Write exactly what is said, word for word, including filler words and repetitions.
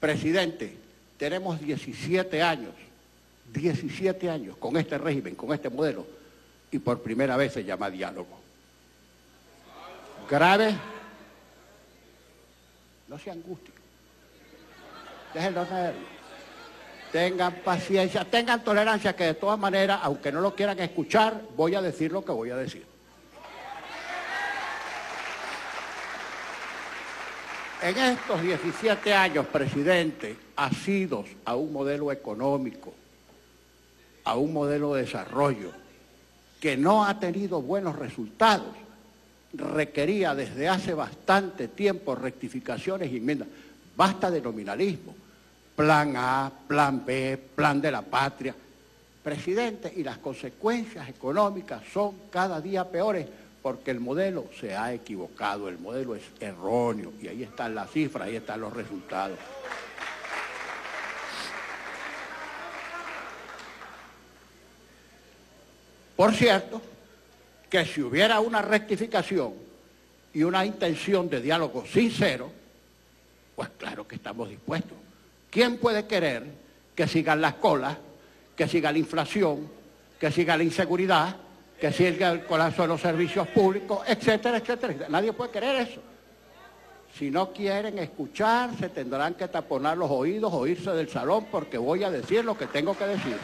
Presidente, tenemos diecisiete años, diecisiete años con este régimen, con este modelo, y por primera vez se llama diálogo. ¿Grave? No se angustien. Déjenlo saber. Tengan paciencia, tengan tolerancia, que de todas maneras, aunque no lo quieran escuchar, voy a decir lo que voy a decir. En estos diecisiete años, presidente, asidos a un modelo económico, a un modelo de desarrollo, que no ha tenido buenos resultados, requería desde hace bastante tiempo rectificaciones y enmiendas. Basta de nominalismo, plan A, plan B, plan de la patria. Presidente, y las consecuencias económicas son cada día peores, porque el modelo se ha equivocado, el modelo es erróneo, y ahí están las cifras, ahí están los resultados. Por cierto, que si hubiera una rectificación y una intención de diálogo sincero, pues claro que estamos dispuestos. ¿Quién puede querer que sigan las colas, que siga la inflación, que siga la inseguridad, que siga el colapso de los servicios públicos, etcétera, etcétera, etcétera? Nadie puede querer eso. Si no quieren escuchar, se tendrán que taponar los oídos o irse del salón, porque voy a decir lo que tengo que decir.